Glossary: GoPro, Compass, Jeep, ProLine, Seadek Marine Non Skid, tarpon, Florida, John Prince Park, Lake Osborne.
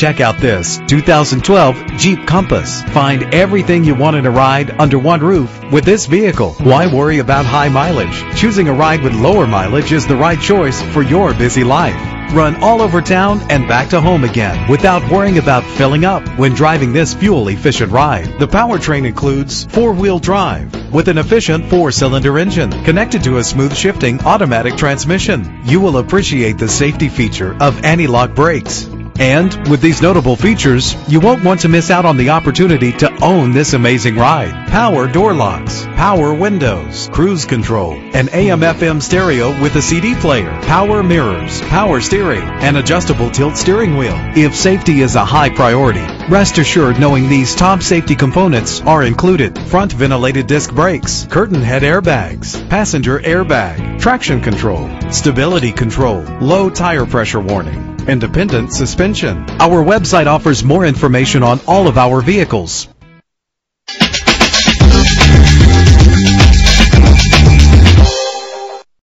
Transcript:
Check out this 2012 Jeep Compass. Find everything you want in a ride under one roof with this vehicle. Why worry about high mileage? Choosing a ride with lower mileage is the right choice for your busy life. Run all over town and back to home again without worrying about filling up when driving this fuel-efficient ride. The powertrain includes four-wheel drive with an efficient four-cylinder engine connected to a smooth shifting automatic transmission. You will appreciate the safety feature of anti-lock brakes. And with these notable features, you won't want to miss out on the opportunity to own this amazing ride. Power door locks, power windows, cruise control, an AM/FM stereo with a CD player, power mirrors, power steering, and adjustable tilt steering wheel. If safety is a high priority, rest assured knowing these top safety components are included: front ventilated disc brakes, curtain head airbags, passenger airbag, traction control, stability control, low tire pressure warning, independent suspension. Our website offers more information on all of our vehicles.